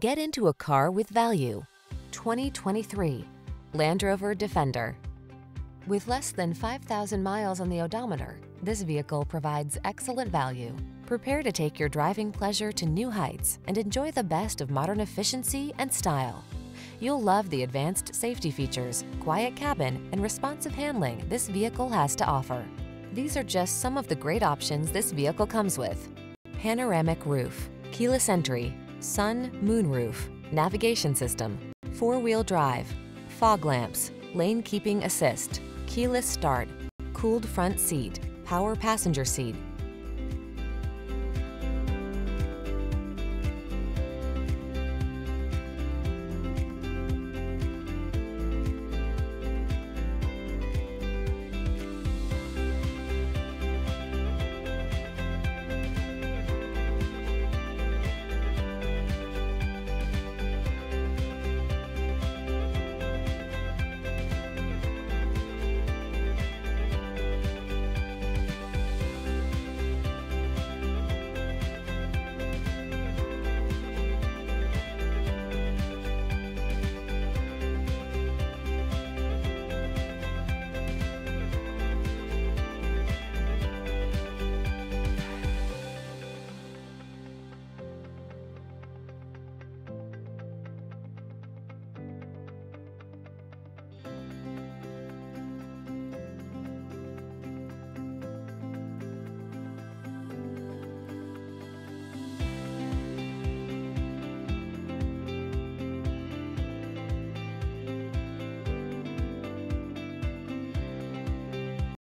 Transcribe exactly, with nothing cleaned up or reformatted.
Get into a car with value. twenty twenty-three Land Rover Defender. With less than five thousand miles on the odometer, this vehicle provides excellent value. Prepare to take your driving pleasure to new heights and enjoy the best of modern efficiency and style. You'll love the advanced safety features, quiet cabin, and responsive handling this vehicle has to offer. These are just some of the great options this vehicle comes with: panoramic roof, keyless entry, sun moonroof, navigation system, four-wheel drive, fog lamps, lane keeping assist, keyless start, cooled front seat, power passenger seat,